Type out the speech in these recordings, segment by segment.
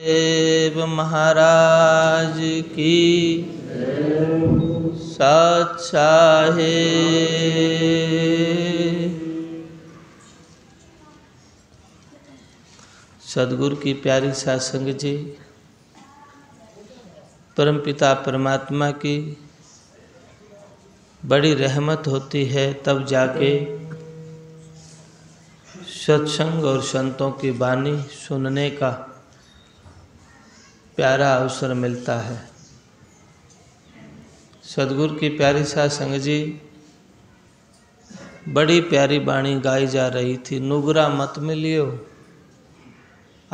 देव महाराज की साथ चाहे। सदगुरु की प्यारी सत्संग जी, परमपिता परमात्मा की बड़ी रहमत होती है, तब जाके सत्संग और संतों की वाणी सुनने का प्यारा अवसर मिलता है। सदगुरु की प्यारी सत्संग जी बड़ी प्यारी वाणी गाई जा रही थी। नुगरा मत मिलियो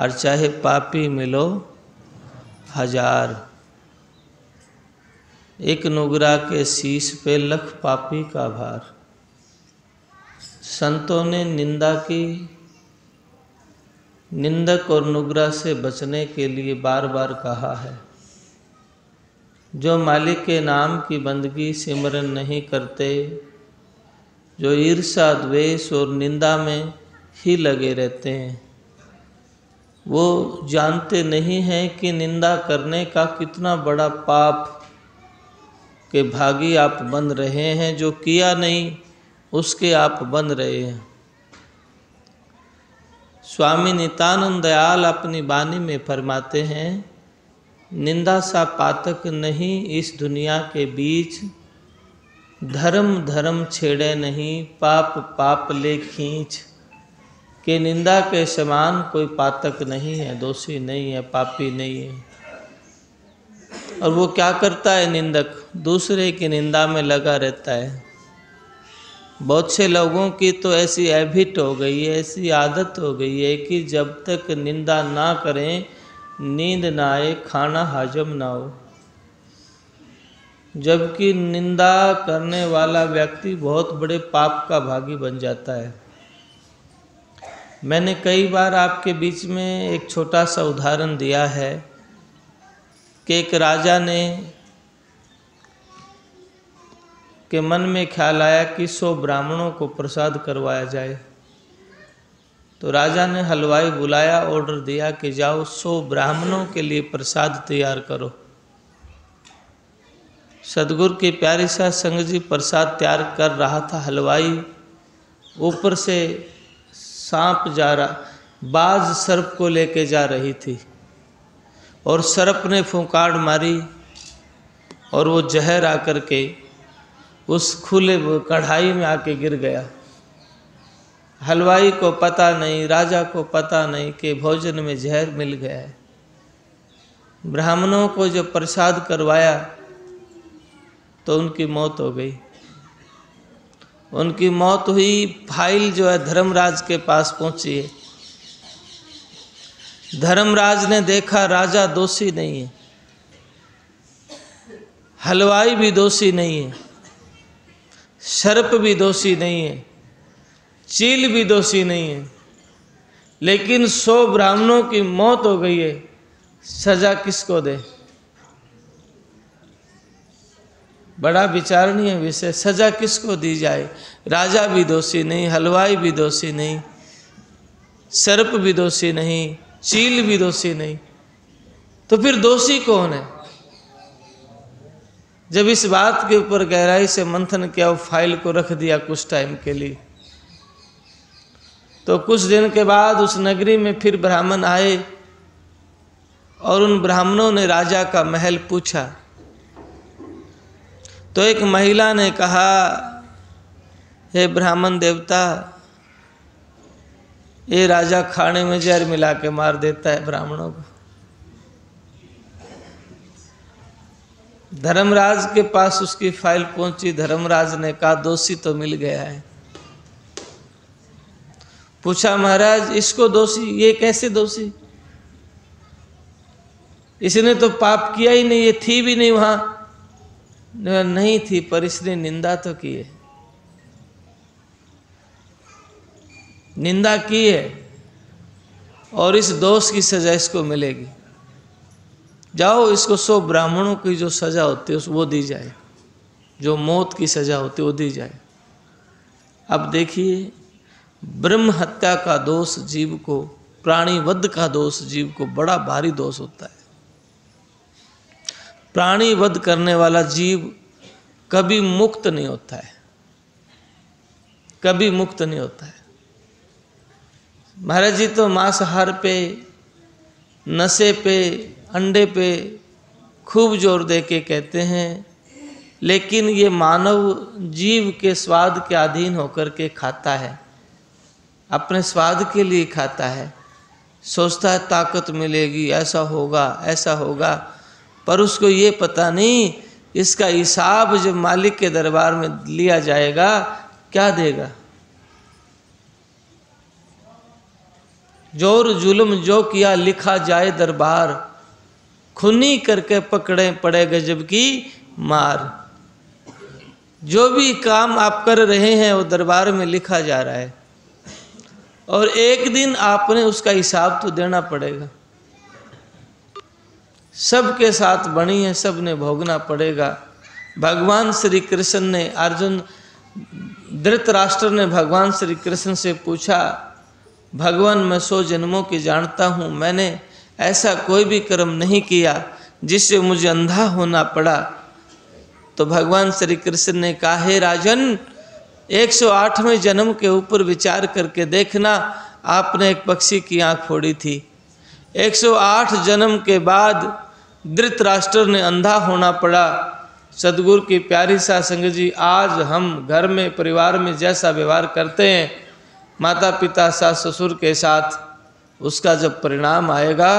और चाहे पापी मिलो हजार, एक नुगरा के शीश पे लख पापी का भार। संतों ने निंदा की, निंदक और नुगरा से बचने के लिए बार बार कहा है। जो मालिक के नाम की बंदगी सिमरन नहीं करते, जो ईर्षा द्वेष और निंदा में ही लगे रहते हैं, वो जानते नहीं हैं कि निंदा करने का कितना बड़ा पाप के भागी आप बन रहे हैं। जो किया नहीं उसके आप बन रहे हैं। स्वामी नित्यानंद दयाल अपनी वाणी में फरमाते हैं, निंदा सा पातक नहीं इस दुनिया के बीच, धर्म धर्म छेड़े नहीं पाप पाप ले खींच। के निंदा के समान कोई पातक नहीं है, दोषी नहीं है, पापी नहीं है। और वो क्या करता है निंदक? दूसरे की निंदा में लगा रहता है। बहुत से लोगों की तो ऐसी हैबिट हो गई है, ऐसी आदत हो गई है कि जब तक निंदा ना करें नींद ना आए, खाना हजम ना हो। जबकि निंदा करने वाला व्यक्ति बहुत बड़े पाप का भागी बन जाता है। मैंने कई बार आपके बीच में एक छोटा सा उदाहरण दिया है कि एक राजा ने के मन में ख्याल आया कि 100 ब्राह्मणों को प्रसाद करवाया जाए। तो राजा ने हलवाई बुलाया, ऑर्डर दिया कि जाओ 100 ब्राह्मणों के लिए प्रसाद तैयार करो। सदगुरु की प्यारी सत्संग जी प्रसाद तैयार कर रहा था। हलवाई ऊपर से सांप जा रहा, बाज सर्प को लेके जा रही थी और सर्प ने फुंकाड़ मारी और वो जहर आकर के उस खुले कढ़ाई में आके गिर गया। हलवाई को पता नहीं, राजा को पता नहीं कि भोजन में जहर मिल गया है। ब्राह्मणों को जो प्रसाद करवाया तो उनकी मौत हो गई। उनकी मौत हुई, फाइल जो है धर्मराज के पास पहुंची है। धर्मराज ने देखा राजा दोषी नहीं है, हलवाई भी दोषी नहीं है, सर्प भी दोषी नहीं है, चील भी दोषी नहीं है, लेकिन 100 ब्राह्मणों की मौत हो गई है। सजा किसको दे? बड़ा विचारणीय विषय। सजा किसको दी जाए? राजा भी दोषी नहीं, हलवाई भी दोषी नहीं, सर्प भी दोषी नहीं, चील भी दोषी नहीं, तो फिर दोषी कौन है? जब इस बात के ऊपर गहराई से मंथन किया, वो फाइल को रख दिया कुछ टाइम के लिए। तो कुछ दिन के बाद उस नगरी में फिर ब्राह्मण आए और उन ब्राह्मणों ने राजा का महल पूछा। तो एक महिला ने कहा, हे ब्राह्मण देवता, ये राजा खाने में जहर मिला के मार देता है ब्राह्मणों को। धर्मराज के पास उसकी फाइल पहुंची। धर्मराज ने कहा, दोषी तो मिल गया है। पूछा, महाराज इसको दोषी? ये कैसे दोषी? इसने तो पाप किया ही नहीं, ये थी भी नहीं वहां, नहीं थी, पर इसने निंदा तो की है, निंदा की है, और इस दोष की सजा इसको मिलेगी। जाओ इसको 100 ब्राह्मणों की जो सज़ा होती है वो दी जाए, जो मौत की सज़ा होती है वो दी जाए। अब देखिए, ब्रह्म हत्या का दोष जीव को प्राणी वध का दोष जीव को बड़ा भारी दोष होता है। प्राणी वध करने वाला जीव कभी मुक्त नहीं होता है, कभी मुक्त नहीं होता है। महाराज जी तो मांसाहार पे, नशे पे, अंडे पे खूब जोर दे के कहते हैं, लेकिन ये मानव जीव के स्वाद के अधीन होकर के खाता है, अपने स्वाद के लिए खाता है, सोचता है ताकत मिलेगी, ऐसा होगा ऐसा होगा, पर उसको ये पता नहीं इसका हिसाब जब मालिक के दरबार में लिया जाएगा क्या देगा। जोर जुल्म जो किया लिखा जाए दरबार, खूनी करके पकड़े पड़े गजब की मार। जो भी काम आप कर रहे हैं वो दरबार में लिखा जा रहा है और एक दिन आपने उसका हिसाब तो देना पड़ेगा। सबके साथ बनी है, सबने भोगना पड़ेगा। भगवान श्री कृष्ण ने अर्जुन धृतराष्ट्र ने भगवान श्री कृष्ण से पूछा, भगवान मैं 100 जन्मों की जानता हूँ, मैंने ऐसा कोई भी कर्म नहीं किया जिससे मुझे अंधा होना पड़ा। तो भगवान श्री कृष्ण ने कहा, हे राजन, 108वें जन्म के ऊपर विचार करके देखना, आपने एक पक्षी की आँख फोड़ी थी। 108 जन्म के बाद धृतराष्ट्र ने अंधा होना पड़ा। सदगुरु की प्यारी सासंग जी, आज हम घर में परिवार में जैसा व्यवहार करते हैं माता पिता सास ससुर के साथ, उसका जब परिणाम आएगा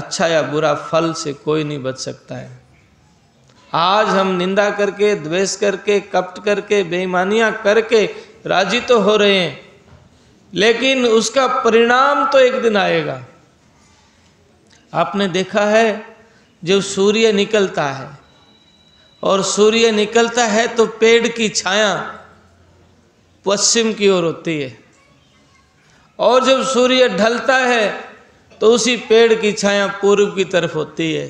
अच्छा या बुरा फल से कोई नहीं बच सकता है। आज हम निंदा करके, द्वेष करके, कपट करके, बेईमानियां करके राजी तो हो रहे हैं, लेकिन उसका परिणाम तो एक दिन आएगा। आपने देखा है जब सूर्य निकलता है, और सूर्य निकलता है तो पेड़ की छाया पश्चिम की ओर होती है, और जब सूर्य ढलता है तो उसी पेड़ की छाया पूर्व की तरफ होती है।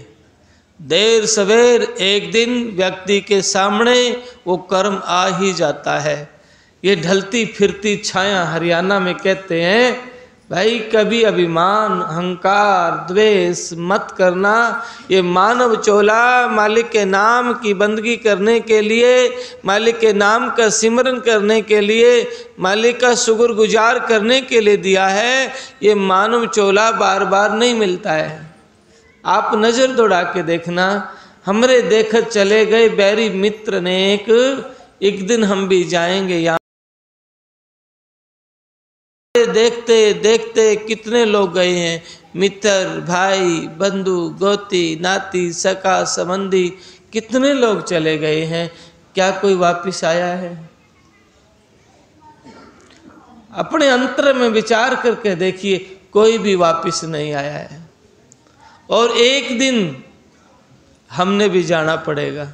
देर सवेर एक दिन व्यक्ति के सामने वो कर्म आ ही जाता है। ये ढलती फिरती छाया हरियाणा में कहते हैं, भाई कभी अभिमान, अहंकार, द्वेष मत करना। ये मानव चोला मालिक के नाम की बंदगी करने के लिए, मालिक के नाम का सिमरन करने के लिए, मालिक का शुक्रगुजार करने के लिए दिया है। ये मानव चोला बार बार नहीं मिलता है। आप नज़र दौड़ा के देखना, हमरे देख चले गए बैरी मित्र नेक, एक दिन हम भी जाएंगे। यहाँ देखते देखते कितने लोग गए हैं, मित्र, भाई, बंधु, गोती, नाती, सका, संबंधी, कितने लोग चले गए हैं। क्या कोई वापस आया है? अपने अंतर में विचार करके देखिए, कोई भी वापस नहीं आया है। और एक दिन हमने भी जाना पड़ेगा।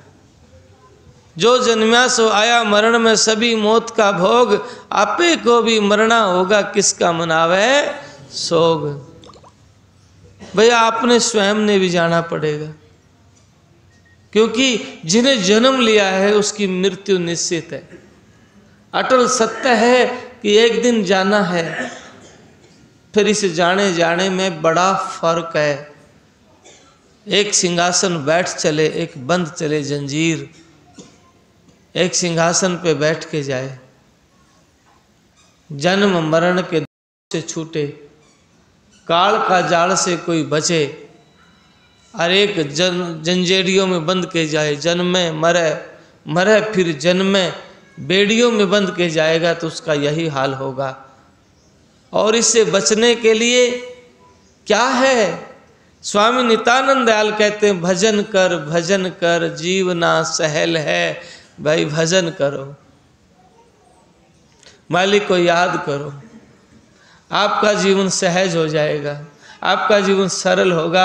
जो जन्म्या सो आया, मरण में सभी मौत का भोग, आपे को भी मरना होगा, किसका मनावे सोग। भैया आपने स्वयं ने भी जाना पड़ेगा, क्योंकि जिन्हें जन्म लिया है उसकी मृत्यु निश्चित है। अटल सत्य है कि एक दिन जाना है। फिर इस जाने जाने में बड़ा फर्क है। एक सिंहासन बैठ चले, एक बंद चले जंजीर। एक सिंहासन पे बैठ के जाए, जन्म मरण के से छूटे, काल का जाल से कोई बचे, और एक जंजेड़ियों में बंद के जाए, जन्मे मरे, मरे फिर जन्मे, बेड़ियों में बंद के जाएगा तो उसका यही हाल होगा। और इससे बचने के लिए क्या है? स्वामी नित्यानंद दयाल कहते हैं, भजन कर जीवना सहल है। भाई भजन करो, मालिक को याद करो, आपका जीवन सहज हो जाएगा, आपका जीवन सरल होगा,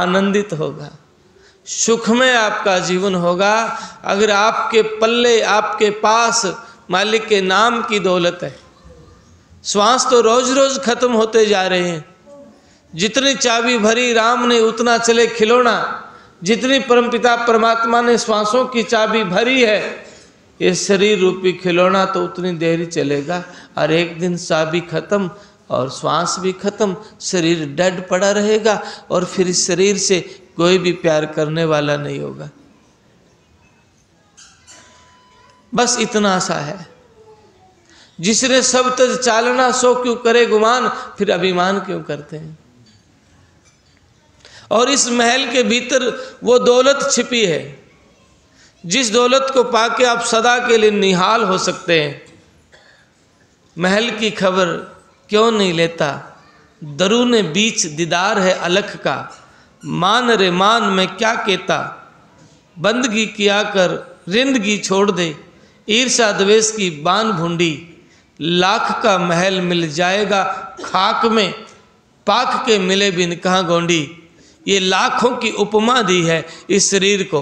आनंदित होगा, सुख में आपका जीवन होगा। अगर आपके पल्ले, आपके पास मालिक के नाम की दौलत है। श्वास तो रोज रोज खत्म होते जा रहे हैं। जितनी चाबी भरी राम ने उतना चले खिलौना, जितनी परमपिता परमात्मा ने श्वासों की चाबी भरी है, ये शरीर रूपी खिलौना तो उतनी देर ही चलेगा, और एक दिन चाबी खत्म, और श्वास भी खत्म, शरीर डेड पड़ा रहेगा और फिर इस शरीर से कोई भी प्यार करने वाला नहीं होगा। बस इतना सा है। जिसने सब तज चालना सो क्यों करे गुमान, फिर अभिमान क्यों करते हैं। और इस महल के भीतर वो दौलत छिपी है जिस दौलत को पाके आप सदा के लिए निहाल हो सकते हैं। महल की खबर क्यों नहीं लेता, दरूने बीच दीदार है अलख का, मान रे मान में क्या कहता। बंदगी किया कर रिंदगी छोड़ दे, ईर्षा द्वेष की बान भूंडी, लाख का महल मिल जाएगा खाक में, पाक के मिले बिन कहाँ गोंडी। ये लाखों की उपमा दी है इस शरीर को,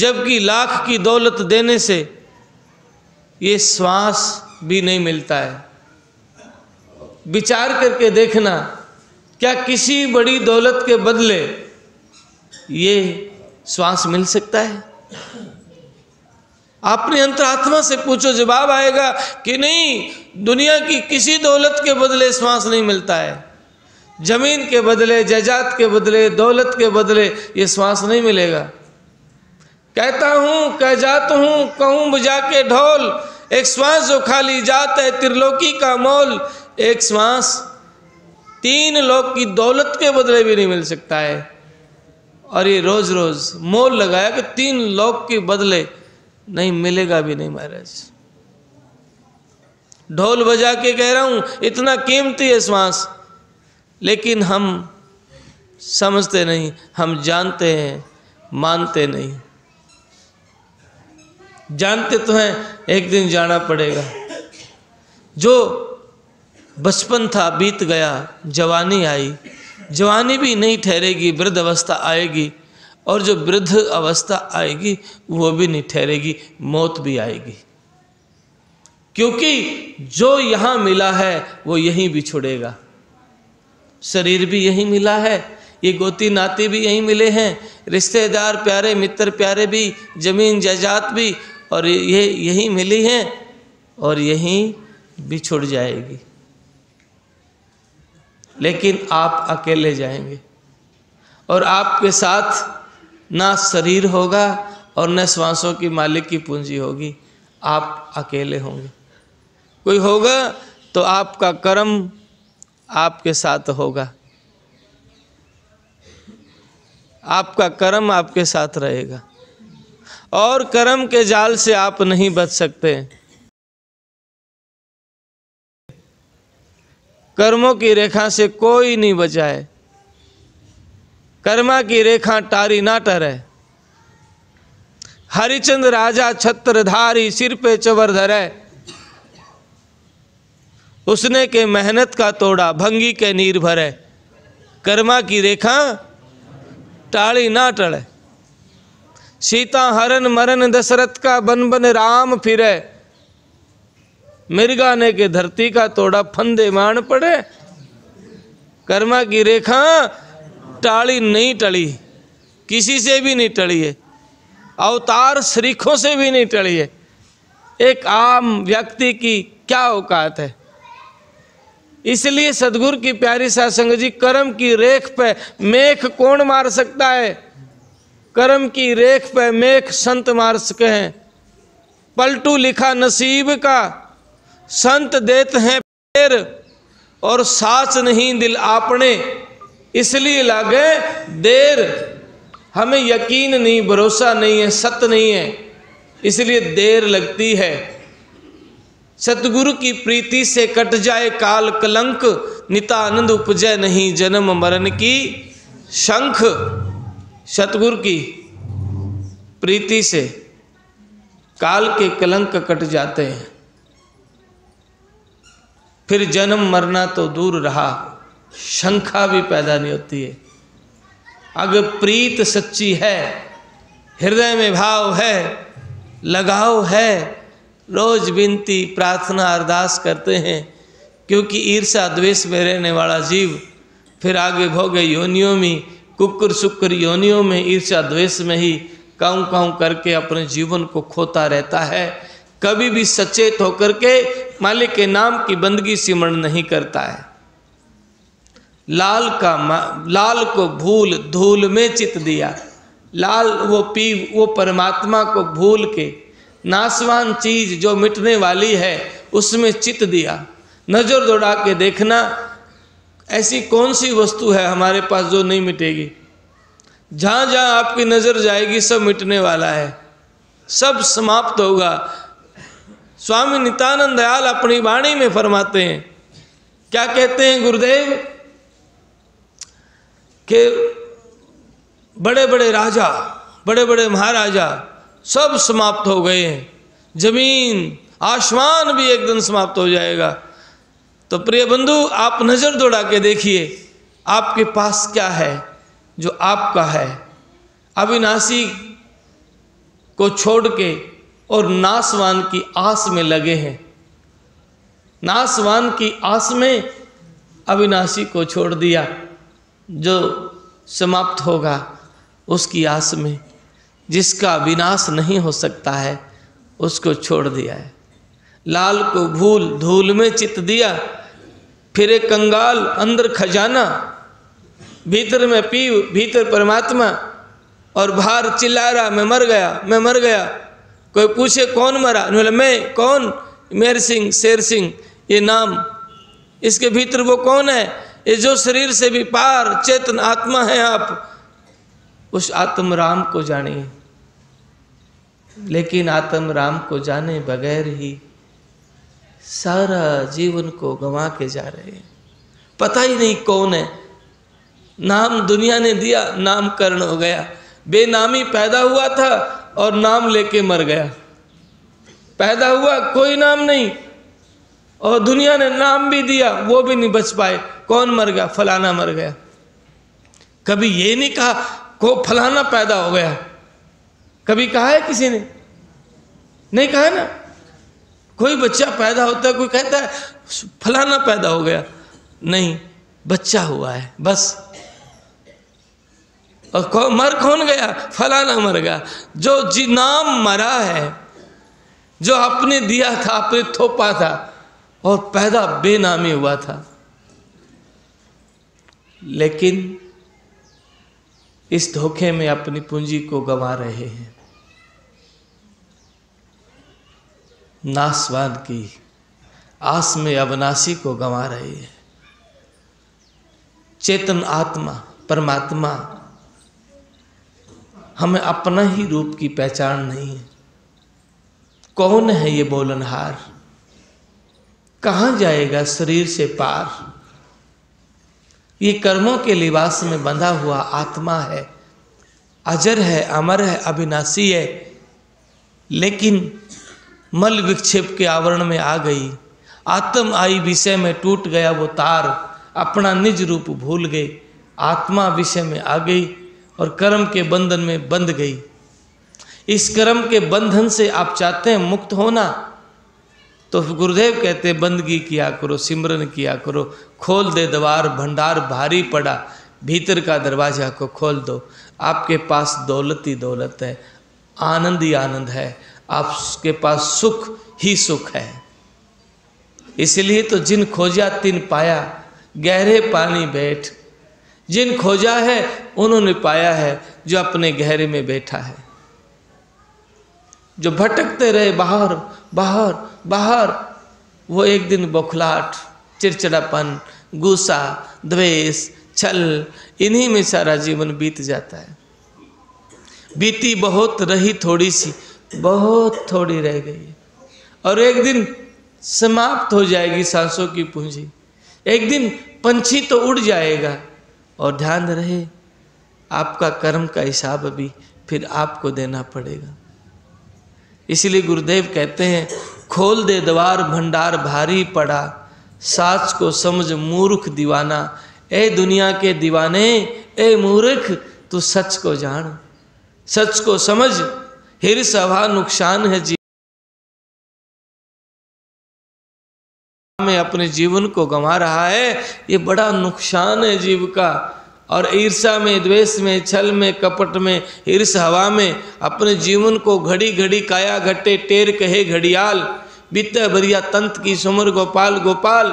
जबकि लाख की दौलत देने से ये श्वास भी नहीं मिलता है। विचार करके देखना, क्या किसी बड़ी दौलत के बदले ये श्वास मिल सकता है। आपने अंतरात्मा से पूछो, जवाब आएगा कि नहीं, दुनिया की किसी दौलत के बदले श्वास नहीं मिलता है। जमीन के बदले, जायदाद के बदले, दौलत के बदले ये श्वास नहीं मिलेगा। कहता हूँ कह जाता हूँ, कहूँ बुझा के ढोल, एक श्वास जो खाली जाता है त्रिलोकी का मोल। एक श्वास 3 लोग की दौलत के बदले भी नहीं मिल सकता है। और ये रोज रोज मोल लगाया कि 3 लोग के बदले नहीं मिलेगा भी नहीं महाराज। ढोल बजा के कह रहा हूँ, इतना कीमती है श्वास, लेकिन हम समझते नहीं, हम जानते हैं, मानते नहीं। जानते तो हैं, एक दिन जाना पड़ेगा। जो बचपन था बीत गया, जवानी आई, जवानी भी नहीं ठहरेगी, वृद्ध अवस्था आएगी, और जो वृद्ध अवस्था आएगी वो भी नहीं ठहरेगी, मौत भी आएगी। क्योंकि जो यहाँ मिला है वो यहीं भी छोड़ेगा। शरीर भी यहीं मिला है, ये गोती नाती भी यहीं मिले हैं, रिश्तेदार प्यारे मित्र प्यारे भी, जमीन जायदाद भी, और ये यहीं मिली हैं और यहीं भी छोड़ जाएगी। लेकिन आप अकेले जाएंगे और आपके साथ ना शरीर होगा और न श्वासों की मालिक की पूंजी होगी। आप अकेले होंगे। कोई होगा तो आपका कर्म आपके साथ होगा, आपका कर्म आपके साथ रहेगा, और कर्म के जाल से आप नहीं बच सकते। कर्मों की रेखा से कोई नहीं बचा है। कर्मा की रेखा टारी ना टरे। हरिचंद्र राजा छत्रधारी, सिर पे चवर धरे, उसने के मेहनत का तोड़ा, भंगी के नीर भरे। कर्मा की रेखा टाली ना टड़े। सीता हरण मरण दशरथ का, बन बन राम फिरे, मिर्गा ने के धरती का तोड़ा, फंदे मान पड़े। कर्मा की रेखा टाली नहीं टली, किसी से भी नहीं टली है, अवतार श्रीखों से भी नहीं टली है। एक आम व्यक्ति की क्या औकात है। इसलिए सदगुरु की प्यारी सासंग जी, कर्म की रेख पे मेख कौन मार सकता है। कर्म की रेख पे मेख संत मार सके हैं। पलटू लिखा नसीब का, संत देते हैं पैर और सास नहीं दिल आपने, इसलिए लागे देर। हमें यकीन नहीं, भरोसा नहीं है, सत नहीं है, इसलिए देर लगती है। सतगुरु की प्रीति से कट जाए काल कलंक, नित्यानंद उपजय नहीं जन्म मरण की शंख। सतगुरु की प्रीति से काल के कलंक कट जाते हैं, फिर जन्म मरना तो दूर रहा, शंखा भी पैदा नहीं होती है। अगर प्रीत सच्ची है, हृदय में भाव है, लगाव है, रोज विनती प्रार्थना अरदास करते हैं, क्योंकि ईर्षा द्वेष में रहने वाला जीव फिर आगे भोगे योनियों में, कुक्कुर सुक्कुर योनियों में, ईर्षा द्वेष में ही काऊं काऊं करके अपने जीवन को खोता रहता है। कभी भी सचेत होकर के मालिक के नाम की बंदगी सिमरन नहीं करता है। लाल को भूल धूल में चित दिया। लाल वो पीव वो परमात्मा को भूल के नासवान चीज जो मिटने वाली है उसमें चित दिया। नजर दौड़ा के देखना ऐसी कौन सी वस्तु है हमारे पास जो नहीं मिटेगी। जहाँ जहाँ आपकी नज़र जाएगी सब मिटने वाला है, सब समाप्त होगा। स्वामी नित्यानंद दयाल अपनी वाणी में फरमाते हैं, क्या कहते हैं गुरुदेव के बड़े बड़े राजा बड़े बड़े महाराजा सब समाप्त हो गए हैं, जमीन आसमान भी एक दिन समाप्त हो जाएगा। तो प्रिय बंधु आप नज़र दौड़ा के देखिए आपके पास क्या है जो आपका है। अविनाशी को छोड़ के और नासवान की आस में लगे हैं, नासवान की आस में अविनाशी को छोड़ दिया जो समाप्त होगा उसकी आस में, जिसका विनाश नहीं हो सकता है उसको छोड़ दिया है। लाल को भूल धूल में चित दिया, फिरे कंगाल अंदर खजाना, भीतर में पीव भीतर परमात्मा और बाहर चिल्ला रहा मैं मर गया मैं मर गया। कोई पूछे कौन मरा, बोले मैं कौन, मेर सिंह शेर सिंह ये नाम। इसके भीतर वो कौन है, ये जो शरीर से भी पार चेतन आत्मा है आप, उस आत्म राम को जानिए। लेकिन आत्म राम को जाने बगैर ही सारा जीवन को गंवा के जा रहे हैं, पता ही नहीं कौन है। नाम दुनिया ने दिया, नामकरण हो गया, बेनामी पैदा हुआ था और नाम लेके मर गया। पैदा हुआ कोई नाम नहीं और दुनिया ने नाम भी दिया वो भी नहीं बच पाए, कौन मर गया, फलाना मर गया। कभी ये नहीं कहा को फलाना पैदा हो गया, कभी कहा है किसी ने, नहीं कहा ना। कोई बच्चा पैदा होता है कोई कहता है फलाना पैदा हो गया, नहीं, बच्चा हुआ है बस। और मर कौन गया, फलाना मर गया। जो जी नाम मरा है, जो आपने दिया था आपने थोपा था और पैदा बेनामी हुआ था। लेकिन इस धोखे में अपनी पूंजी को गंवा रहे हैं, नासवान की आस में अविनाशी को गंवा रहे हैं। चेतन आत्मा परमात्मा हमें अपना ही रूप की पहचान नहीं है। कौन है ये बोलनहार, कहाँ जाएगा शरीर से पार। ये कर्मों के लिबास में बंधा हुआ आत्मा है, अजर है अमर है अविनाशी है, लेकिन मल विक्षेप के आवरण में आ गई। आत्म आई विषय में टूट गया वो तार, अपना निज रूप भूल गई, आत्मा विषय में आ गई और कर्म के बंधन में बंध गई। इस कर्म के बंधन से आप चाहते हैं मुक्त होना तो गुरुदेव कहते हैं बंदगी किया करो, सिमरन किया करो। खोल दे द्वार भंडार भारी पड़ा, भीतर का दरवाजा को खोल दो। आपके पास दौलत ही दौलत है, आनंद ही आनंद है, आपके पास सुख ही सुख है। इसलिए तो जिन खोजा तिन पाया, गहरे पानी बैठ, जिन खोजा है उन्होंने पाया है जो अपने गहरे में बैठा है। जो भटकते रहे बाहर बाहर बाहर, वो एक दिन बौखलाहट चिड़चिड़ापन गुस्सा द्वेष छल इन्हीं में सारा जीवन बीत जाता है। बीती बहुत रही थोड़ी सी, बहुत थोड़ी रह गई और एक दिन समाप्त हो जाएगी सांसों की पूंजी। एक दिन पंछी तो उड़ जाएगा और ध्यान रहे आपका कर्म का हिसाब भी फिर आपको देना पड़ेगा। इसलिए गुरुदेव कहते हैं खोल दे द्वार भंडार भारी पड़ा, साच को समझ मूर्ख दीवाना। ए दुनिया के दीवाने ए मूर्ख, तू सच को जान सच को समझ, हिर्स अभाव नुकसान है। में अपने जीवन को गंवा रहा है, ये बड़ा नुकसान है जीव का। और ईर्षा में द्वेष में छल में कपट में ईर्ष हवा में अपने जीवन को घड़ी घड़ी काया घटे टेर कहे घड़ियाल। बीते बरिया तंत की सुमर गोपाल गोपाल,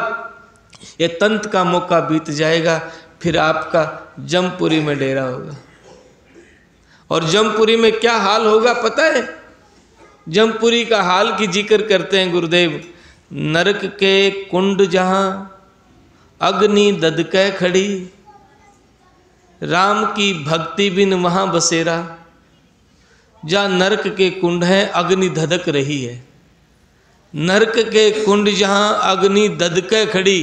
ये तंत का मौका बीत जाएगा फिर आपका जमपुरी में डेरा होगा। और जमपुरी में क्या हाल होगा पता है? जमपुरी का हाल की जिक्र करते हैं गुरुदेव। नरक के कुंड जहाँ अग्नि ददके खड़ी, राम की भक्ति बिन वहाँ बसेरा। जहाँ नरक के कुंड हैं अग्नि धधक रही है, नरक के कुंड जहाँ अग्नि ददके खड़ी,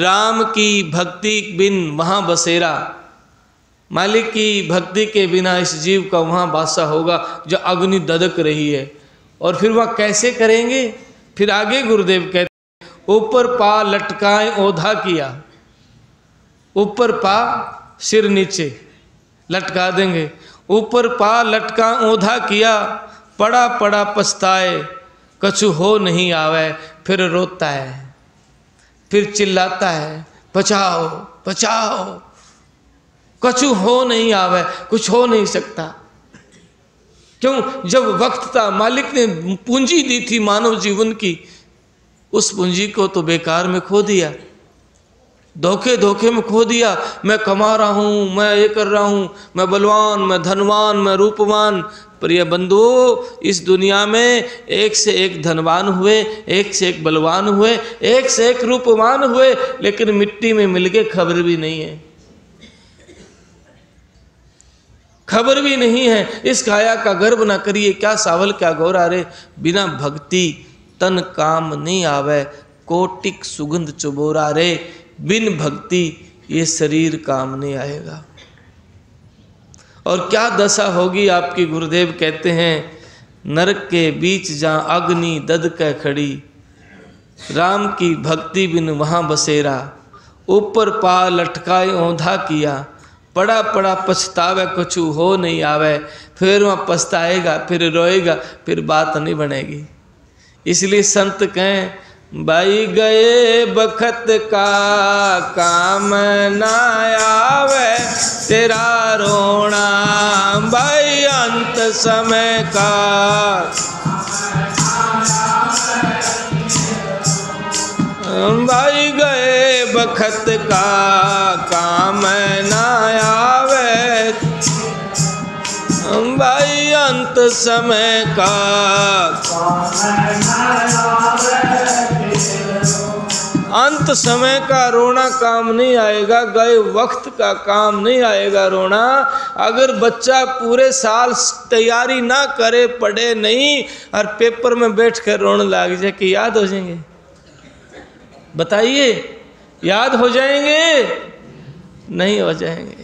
राम की भक्ति बिन वहाँ बसेरा। मालिक की भक्ति के बिना इस जीव का वहाँ बासा होगा जो अग्नि ददक रही है। और फिर वह कैसे करेंगे? फिर आगे गुरुदेव कहते हैं, ऊपर पा लटकाए ओधा किया। ऊपर पा सिर नीचे लटका देंगे। ऊपर पा लटका ओधा किया, पड़ा पड़ा पछताए, कछु हो नहीं आवे। फिर रोता है, फिर चिल्लाता है, बचाओ बचाओ, कछु हो नहीं आवे, कुछ हो नहीं सकता। क्यों? जब वक्त था, मालिक ने पूंजी दी थी मानव जीवन की, उस पूंजी को तो बेकार में खो दिया, धोखे धोखे में खो दिया। मैं कमा रहा हूँ, मैं ये कर रहा हूँ, मैं बलवान, मैं धनवान, मैं रूपवान। प्रिय बंधुओं, इस दुनिया में एक से एक धनवान हुए, एक से एक बलवान हुए, एक से एक रूपवान हुए, लेकिन मिट्टी में मिल के खबर भी नहीं है, खबर भी नहीं है। इस काया का गर्व ना करिए, क्या सावल क्या गौरा रे। बिना भक्ति तन काम नहीं आवे, कोटिक सुगंध चुबोरा रे। बिन भक्ति ये शरीर काम नहीं आएगा। और क्या दशा होगी आपकी? गुरुदेव कहते हैं, नरक के बीच जहाँ अग्नि ददके खड़ी, राम की भक्ति बिन वहाँ बसेरा। ऊपर पा लटकाए ओंधा किया, पड़ा पड़ा पछतावे, कछु हो नहीं आवे। फिर वह पछताएगा, फिर रोएगा, फिर बात नहीं बनेगी। इसलिए संत कहें, भाई गए बखत का काम ना आवे तेरा रोना, भाई अंत समय का। भाई गए बखत का काम ना आवे, भाई अंत समय का। अंत समय का रोना काम नहीं आएगा, गए वक्त का काम नहीं आएगा रोना। अगर बच्चा पूरे साल तैयारी ना करे, पढ़े नहीं, और पेपर में बैठकर रोने लग जाए कि याद हो जाएंगे, बताइए याद हो जाएंगे? नहीं हो जाएंगे।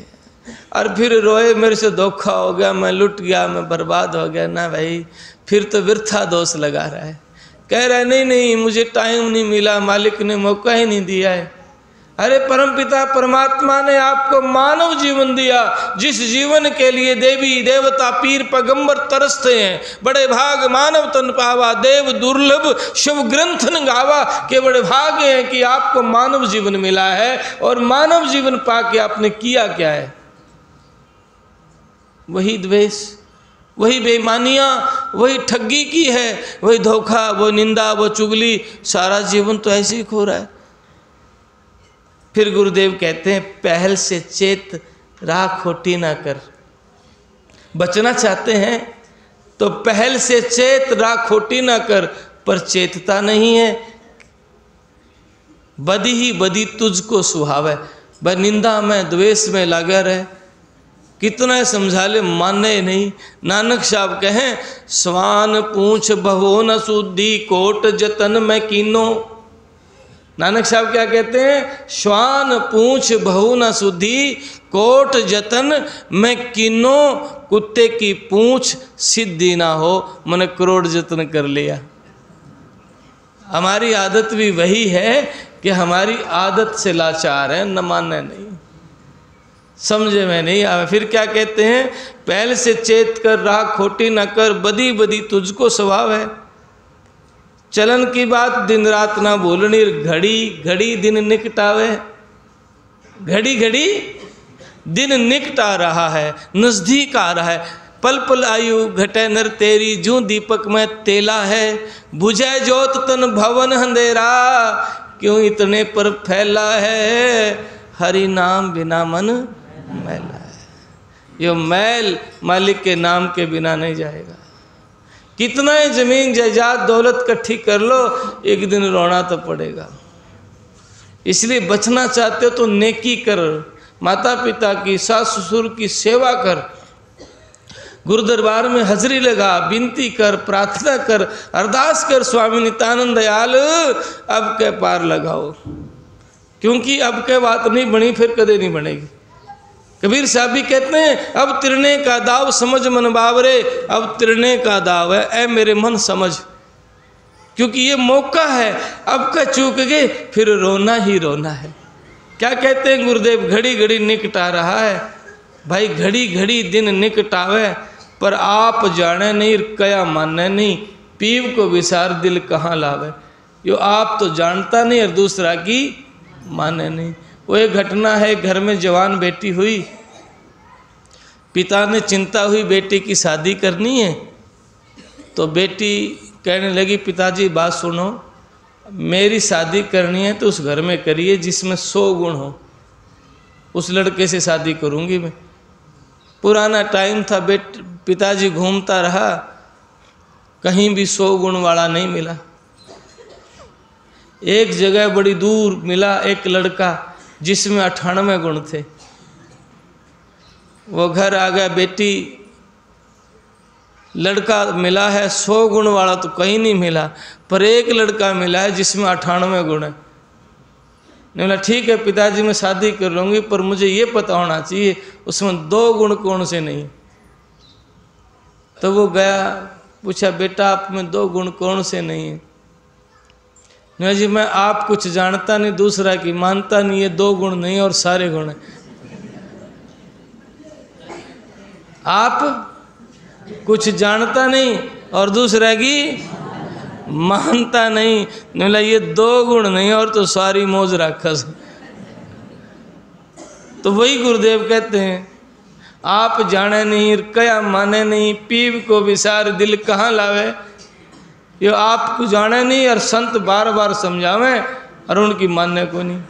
और फिर रोए, मेरे से धोखा हो गया, मैं लुट गया, मैं बर्बाद हो गया। ना भाई, फिर तो व्यर्था दोष लगा रहा है, कह रहा है नहीं नहीं मुझे टाइम नहीं मिला, मालिक ने मौका ही नहीं दिया है। अरे परमपिता परमात्मा ने आपको मानव जीवन दिया, जिस जीवन के लिए देवी देवता पीर पैगंबर तरसते हैं। बड़े भाग मानव तन पावा, देव दुर्लभ शिव ग्रंथन गावा। के बड़े भाग हैं कि आपको मानव जीवन मिला है। और मानव जीवन पाके आपने किया क्या है? वही द्वेष, वही बेईमानियाँ, वही ठगी की है, वही धोखा, वो निंदा, वो चुगली। सारा जीवन तो ऐसे ही खो रहा है। फिर गुरुदेव कहते हैं, पहल से चेत, राह खोटी ना कर। बचना चाहते हैं तो पहल से चेत, राह खोटी ना कर। पर चेतता नहीं है, बदी ही बदी तुझको सुहावे। वह निंदा में, द्वेष में लगा रहे, कितना समझा ले, माने नहीं। नानक साहब कहें, स्वान पूछ बहो न सुद्धि, कोट जतन में कीनो। नानक साहब क्या कहते हैं? श्वान पूछ बहु न सुधी, कोट जतन मैं किनो। कुत्ते की पूछ सिद्धि ना हो, मैंने करोड़ जतन कर लिया। हमारी आदत भी वही है कि हमारी आदत से लाचार है, न मानना नहीं, समझे में नहीं आवे। फिर क्या कहते हैं? पहल से चेत कर, राह खोटी ना कर, बदी बदी तुझको स्वभाव है। चलन की बात दिन रात ना भूलनी, घड़ी घड़ी दिन निकटावे। घड़ी घड़ी दिन निकटा रहा है, नजदीक आ रहा है। पल पल आयु घटे नर तेरी, जूं दीपक में तेला है। बुझे ज्योत तन भवन अंधेरा, क्यों इतने पर फैला है। हरि नाम बिना मन मैला है। ये मैल मालिक के नाम के बिना नहीं जाएगा। कितना ही जमीन जायदाद दौलत इकट्ठी कर लो, एक दिन रोना तो पड़ेगा। इसलिए बचना चाहते हो तो नेकी कर, माता पिता की, सास ससुर की सेवा कर, गुरुदरबार में हाजिरी लगा, विनती कर, प्रार्थना कर, अरदास कर, स्वामी नित्यानंद दयाल अब के पार लगाओ, क्योंकि अब के बात नहीं बनी फिर कदे नहीं बनेगी। कबीर साहब भी कहते हैं, अब तिरने का दाव समझ मन बावरे, अब तिरने का दाव है ऐ मेरे मन समझ, क्योंकि ये मौका है। अब का चूक गए फिर रोना ही रोना है। क्या कहते हैं गुरुदेव, घड़ी घड़ी निकट आ रहा है भाई, घड़ी घड़ी दिन निकट आवे, पर आप जाने नहीं कया माने नहीं, पीव को विसार दिल कहाँ लावे। यो आप तो जानता नहीं और दूसरा की माने नहीं। वो एक घटना है, घर में जवान बेटी हुई, पिता ने चिंता हुई बेटी की शादी करनी है, तो बेटी कहने लगी पिताजी बात सुनो, मेरी शादी करनी है तो उस घर में करिए जिसमें 100 गुण हो, उस लड़के से शादी करूँगी मैं। पुराना टाइम था, पिताजी घूमता रहा, कहीं भी 100 गुण वाला नहीं मिला। एक जगह बड़ी दूर मिला एक लड़का जिसमें 98 गुण थे। वो घर आ गया, बेटी लड़का मिला है 100 गुण वाला तो कहीं नहीं मिला, पर एक लड़का मिला है जिसमें 98 गुण है। नहीं बोला ठीक है पिताजी मैं शादी कर लूँगी, पर मुझे ये पता होना चाहिए उसमें 2 गुण कौन से नहीं। तो वो गया, पूछा बेटा आप में 2 गुण कौन से नहीं है। नहीं जी मैं आप कुछ जानता नहीं, दूसरा की मानता नहीं, ये 2 गुण नहीं और सारे गुण हैं। आप कुछ जानता नहीं और दूसरा की मानता नहीं, बोला ये 2 गुण नहीं और तो सारी मौज राखस। तो वही गुरुदेव कहते हैं, आप जाने नहीं कया माने नहीं, पीव को विसार दिल कहाँ लावे। ये आपको जाने नहीं और संत बार बार समझावें और उनकी मानने को नहीं।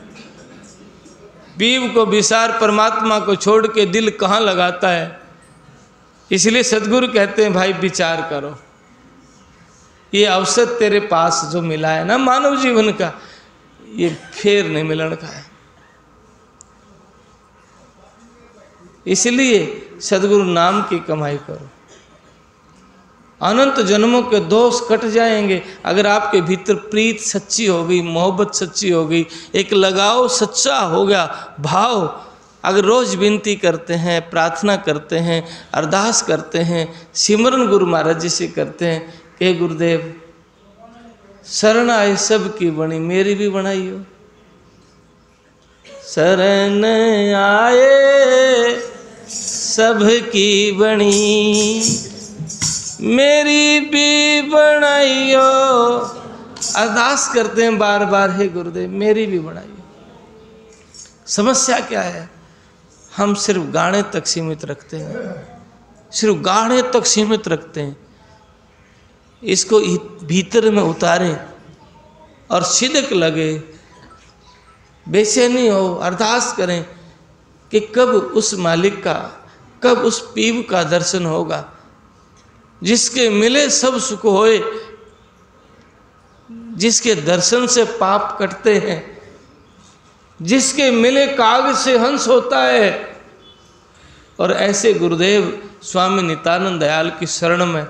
पीव को विसार परमात्मा को छोड़ के दिल कहाँ लगाता है। इसलिए सदगुरु कहते हैं भाई विचार करो, ये अवसर तेरे पास जो मिला है ना मानव जीवन का, ये फेर नहीं मिलन का है। इसलिए सदगुरु नाम की कमाई करो, अनंत जन्मों के दोष कट जाएंगे। अगर आपके भीतर प्रीत सच्ची हो गई, मोहब्बत सच्ची हो गई, एक लगाव सच्चा हो गया भाव, अगर रोज विनती करते हैं, प्रार्थना करते हैं, अरदास करते हैं, सिमरन गुरु महाराज जी से करते हैं कि गुरुदेव शरण आए सब की बनी मेरी भी बनाई हो, शरण आए सब की बनी मेरी भी बनाई हो। अरदास करते हैं बार बार, हे गुरुदेव मेरी भी बनाई हो। समस्या क्या है, हम सिर्फ गाने तक सीमित रखते हैं, सिर्फ गाने तक सीमित रखते हैं। इसको भीतर में उतारें और सिदक लगे, बेचैनी हो, अरदास करें कि कब उस मालिक का, कब उस पीव का दर्शन होगा जिसके मिले सब सुख होए, जिसके दर्शन से पाप कटते हैं, जिसके मिले काग से हंस होता है। और ऐसे गुरुदेव स्वामी नित्यानंद दयाल की शरण में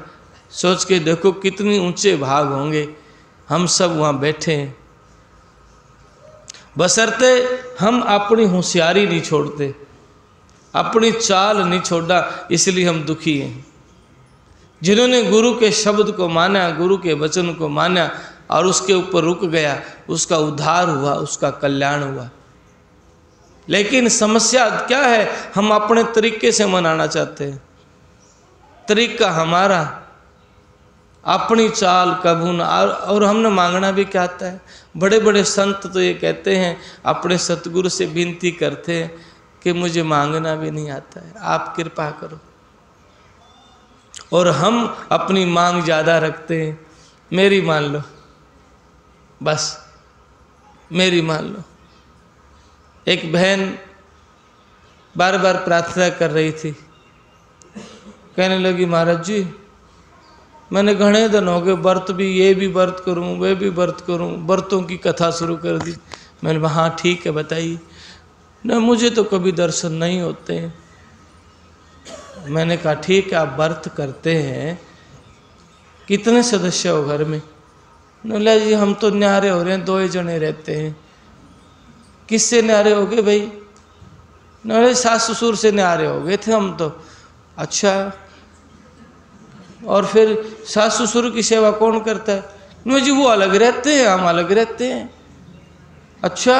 सोच के देखो कितने ऊंचे भाग होंगे, हम सब वहाँ बैठे हैं। बशर्ते हम अपनी होशियारी नहीं छोड़ते, अपनी चाल नहीं छोड़ा, इसलिए हम दुखी हैं। जिन्होंने गुरु के शब्द को माना, गुरु के वचन को माना और उसके ऊपर रुक गया, उसका उद्धार हुआ, उसका कल्याण हुआ। लेकिन समस्या क्या है, हम अपने तरीके से मनाना चाहते हैं, तरीका हमारा, अपनी चाल काबू ना। और हमने मांगना भी क्या आता है। बड़े बड़े संत तो ये कहते हैं, अपने सतगुरु से विनती करते हैं कि मुझे मांगना भी नहीं आता है, आप कृपा करो। और हम अपनी मांग ज़्यादा रखते हैं, मेरी मान लो, बस मेरी मान लो। एक बहन बार बार प्रार्थना कर रही थी, कहने लगी महाराज जी मैंने घने दिन हो गए व्रत भी, ये भी व्रत करूं वे भी व्रत करूं, व्रतों की कथा शुरू कर दी। मैंने कहा हाँ ठीक है बताइए। न मुझे तो कभी दर्शन नहीं होते हैं। मैंने कहा ठीक है आप व्रत करते हैं, कितने सदस्य हो घर में? बोला जी हम तो न्यारे हो रहे हैं, दो ही जने रहते हैं। किससे न्यारे हो गए भाई? न सास ससुर से न्यारे हो गए थे हम तो। अच्छा, और फिर सास ससुर की सेवा कौन करता है? नो जी वो अलग रहते हैं, हम अलग रहते हैं। अच्छा,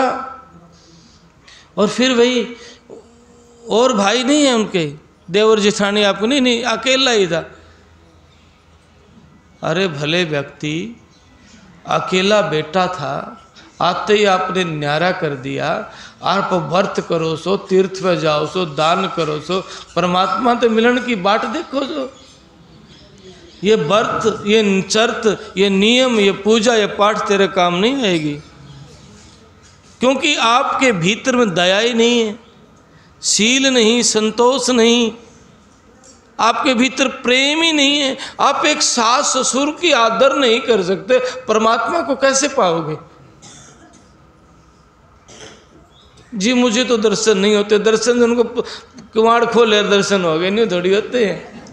और फिर वही और भाई नहीं है उनके, देवर जेठानी? आपको नहीं अकेला ही था। अरे भले व्यक्ति, अकेला बेटा था, आते ही आपने न्यारा कर दिया। आप व्रत करो सो, तीर्थ पर जाओ सो, दान करो सो, परमात्मा से मिलन की बाट देखो सो। ये व्रत, ये चर्त, ये नियम, ये पूजा, ये पाठ तेरे काम नहीं आएगी, क्योंकि आपके भीतर में दया ही नहीं है, शील नहीं, संतोष नहीं, आपके भीतर प्रेम ही नहीं है। आप एक सास ससुर की आदर नहीं कर सकते, परमात्मा को कैसे पाओगे? जी मुझे तो दर्शन नहीं होते। दर्शन उनको किवाड़ खोले दर्शन हो गए, नहीं थोड़ी होते हैं।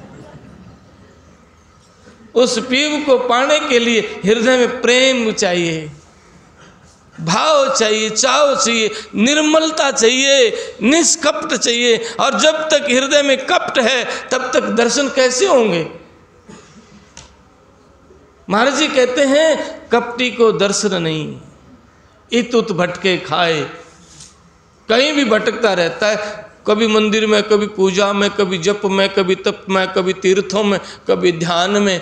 उस पीव को पाने के लिए हृदय में प्रेम चाहिए, भाव चाहिए, चाव चाहिए, निर्मलता चाहिए, निष्कपट चाहिए। और जब तक हृदय में कपट है तब तक दर्शन कैसे होंगे? महाराज जी कहते हैं कपटी को दर्शन नहीं, इत उत भटके खाए, कहीं भी भटकता रहता है, कभी मंदिर में, कभी पूजा में, कभी जप में, कभी तप में, कभी तीर्थों में, कभी ध्यान में।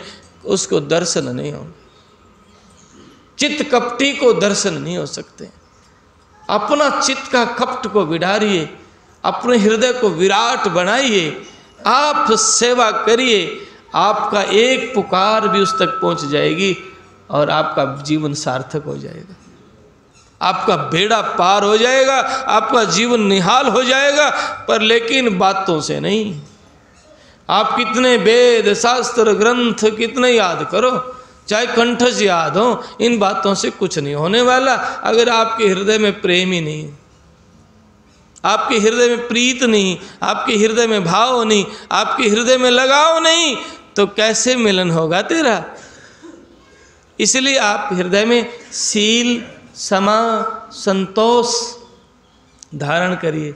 उसको दर्शन नहीं हो, चित्त कपटी को दर्शन नहीं हो सकते। अपना चित्त का कपट को बिगाड़िए, अपने हृदय को विराट बनाइए, आप सेवा करिए, आपका एक पुकार भी उस तक पहुंच जाएगी और आपका जीवन सार्थक हो जाएगा, आपका बेड़ा पार हो जाएगा, आपका जीवन निहाल हो जाएगा। पर लेकिन बातों से नहीं। आप कितने वेद शास्त्र ग्रंथ कितने याद करो, चाहे कंठस्थ याद हो, इन बातों से कुछ नहीं होने वाला अगर आपके हृदय में प्रेम ही नहीं, आपके हृदय में प्रीत नहीं, आपके हृदय में भाव नहीं, आपके हृदय में लगाव नहीं, तो कैसे मिलन होगा तेरा? इसलिए आप हृदय में शील, समा, संतोष धारण करिए।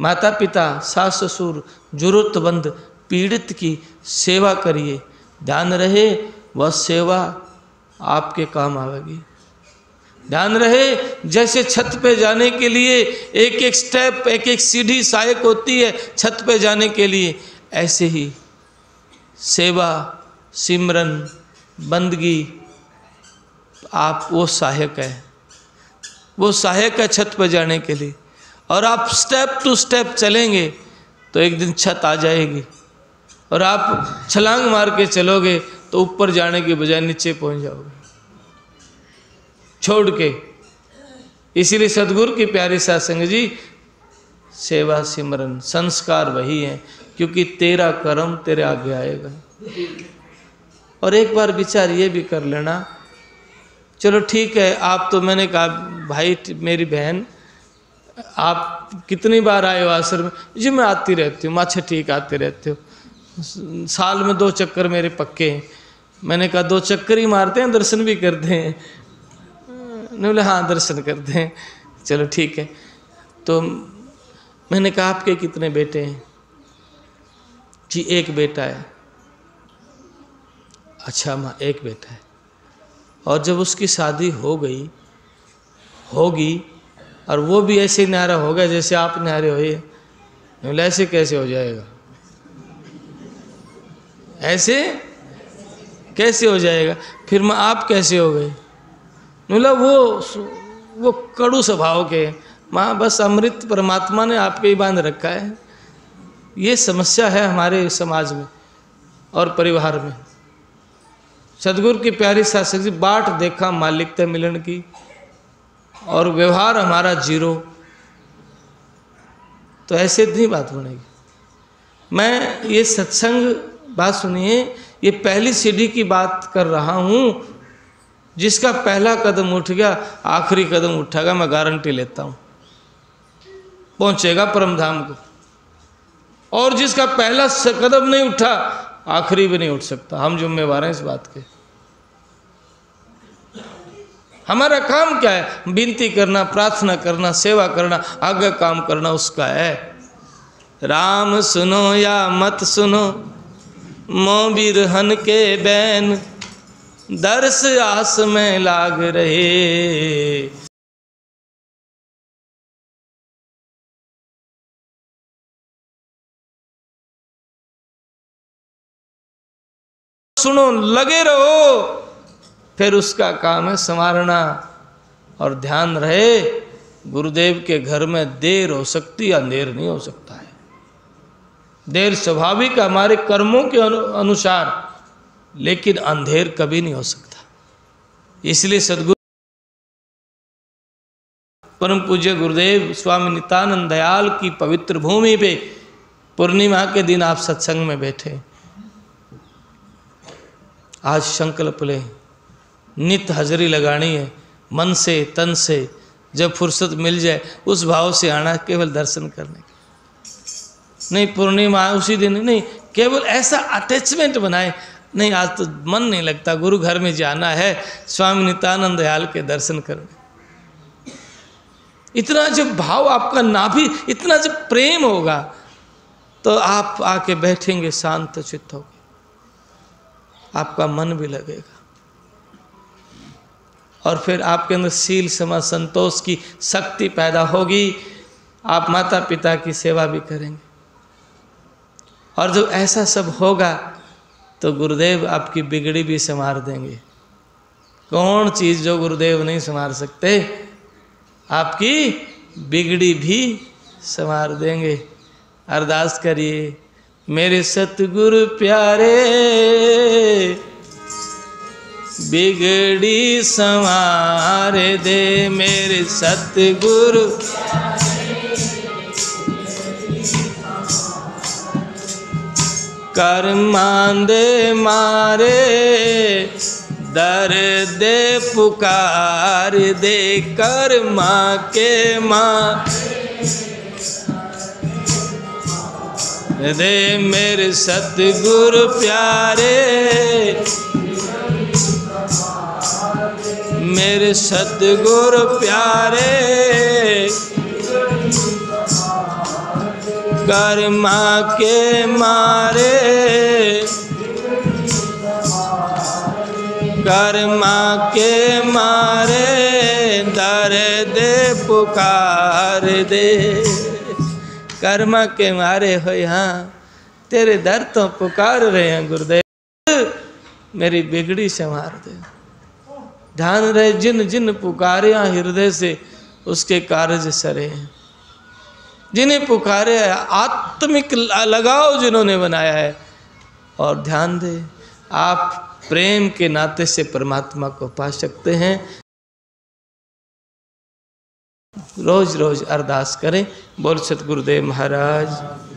माता पिता, सास ससुर, जरूरतमंद, पीड़ित की सेवा करिए। ध्यान रहे वह सेवा आपके काम आवेगी। ध्यान रहे जैसे छत पे जाने के लिए एक एक स्टेप, एक एक सीढ़ी सहायक होती है छत पे जाने के लिए, ऐसे ही सेवा, सिमरन, बंदगी, आप वो सहायक है, वो सहायक है छत पर जाने के लिए। और आप स्टेप टू स्टेप चलेंगे तो एक दिन छत आ जाएगी, और आप छलांग मार के चलोगे तो ऊपर जाने के बजाय नीचे पहुंच जाओगे छोड़ के। इसीलिए सदगुरु की प्यारी सत्संग जी, सेवा सिमरन संस्कार वही है, क्योंकि तेरा कर्म तेरे आगे आएगा। और एक बार विचार ये भी कर लेना, चलो ठीक है आप तो, मैंने कहा भाई मेरी बहन आप कितनी बार आए हो आश्रम में? जी मैं आती रहती हूँ। अच्छा ठीक, आते रहते हो, साल में 2 चक्कर मेरे पक्के हैं। मैंने कहा 2 चक्कर ही मारते हैं, दर्शन भी करते हैं? नहीं, बोले हाँ दर्शन करते हैं। चलो ठीक है, तो मैंने कहा आपके कितने बेटे हैं? जी 1 बेटा है। अच्छा माँ 1 बेटा है, और जब उसकी शादी हो गई होगी और वो भी ऐसे न्यारा होगा जैसे आप न्यारे होए, ऐसे कैसे हो जाएगा? ऐसे कैसे हो जाएगा? फिर माँ आप कैसे हो गए? बोला वो कड़ू स्वभाव के। माँ बस अमृत परमात्मा ने आपके ही बांध रखा है। ये समस्या है हमारे समाज में और परिवार में। सदगुरु की प्यारी सासक जी, बाट देखा मालिक ते मिलन की, और व्यवहार हमारा जीरो। तो ऐसे इतनी बात होने की। मैं ये सत्संग बात सुनिए, ये पहली सीढ़ी की बात कर रहा हूँ, जिसका पहला कदम उठ गया आखिरी कदम उठाएगा, मैं गारंटी लेता हूँ पहुँचेगा परमधाम को। और जिसका पहला कदम नहीं उठा आखिरी भी नहीं उठ सकता। हम जिम्मेवार हैं इस बात के। हमारा काम क्या है? विनती करना, प्रार्थना करना, सेवा करना, आगे काम करना उसका है। राम सुनो या मत सुनो मोह बिरहन के बैन, दर्श आस में लाग रहे। सुनो, लगे रहो, फिर उसका काम है संवारना। और ध्यान रहे, गुरुदेव के घर में देर हो सकती, अंधेर नहीं हो सकता है। देर स्वाभाविक हमारे कर्मों के अनुसार, लेकिन अंधेर कभी नहीं हो सकता। इसलिए सद्गुरु परम पूज्य गुरुदेव स्वामी नित्यानंद दयाल की पवित्र भूमि पे पूर्णिमा के दिन आप सत्संग में बैठे, आज संकल्प लें, नित हाजिरी लगानी है मन से तन से। जब फुर्सत मिल जाए उस भाव से आना, केवल दर्शन करने के नहीं, पूर्णिमा उसी दिन नहीं, केवल ऐसा अटैचमेंट बनाए, नहीं आज तो मन नहीं लगता, गुरु घर में जाना है, स्वामी नित्यानंद दयाल के दर्शन करने। इतना जब भाव आपका नाभि, इतना जब प्रेम होगा तो आप आके बैठेंगे, शांत चित्त होगा, आपका मन भी लगेगा, और फिर आपके अंदर शील समाज संतोष की शक्ति पैदा होगी। आप माता पिता की सेवा भी करेंगे, और जब ऐसा सब होगा तो गुरुदेव आपकी बिगड़ी भी संवार देंगे। कौन चीज़ जो गुरुदेव नहीं संवार सकते, आपकी बिगड़ी भी संवार देंगे। अरदास करिए, मेरे सतगुरु प्यारे बिगड़ी संवार दे, मेरे सतगुरु कर्मांधे मारे, दर्द पुकार दे कर्मा के माँ दे, मेरे सतगुरु प्यारे मेरे सतगुरु प्यारे कर्मा के मारे, कर्मा के मारे दर्द पुकार दे, कर्मा के मारे हो यहाँ तेरे दर तो पुकार रहे हैं गुरुदेव, मेरी बिगड़ी से मार दे। ध्यान रहे, जिन जिन पुकारे हृदय से उसके कार्य सरे हैं। जिन्हें पुकारे आत्मिक लगाव जिन्होंने बनाया है, और ध्यान दे, आप प्रेम के नाते से परमात्मा को पा सकते हैं। रोज रोज अरदास करें। बोल सतगुरुदेव महाराज।